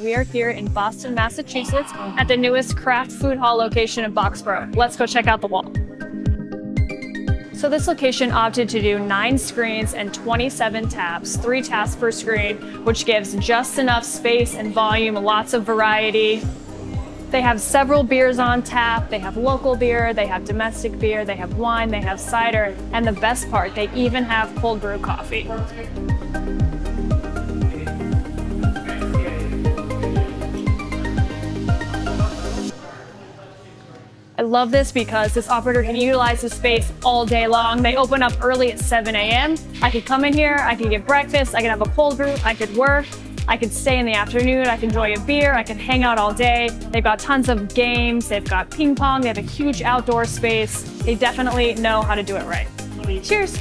We are here in Boston, Massachusetts at the newest Craft Food Hall location in Boxborough. Let's go check out the wall. So this location opted to do 9 screens and 27 taps, 3 taps per screen, which gives just enough space and volume, lots of variety. They have several beers on tap. They have local beer, they have domestic beer, they have wine, they have cider, and the best part, they even have cold brew coffee. I love this because this operator can utilize the space all day long. They open up early at 7 a.m. I could come in here, I can get breakfast, I can have a cold brew, I could work, I could stay in the afternoon, I can enjoy a beer, I can hang out all day. They've got tons of games, they've got ping pong, they have a huge outdoor space. They definitely know how to do it right. Cheers.